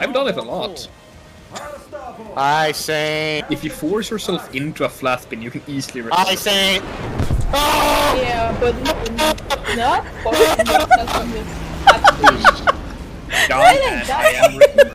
I've done it a lot. I say... If you force yourself into a flat spin, you can easily... I say... Oh! Yeah, but not forcing yourself from this flat spin. God, I am written.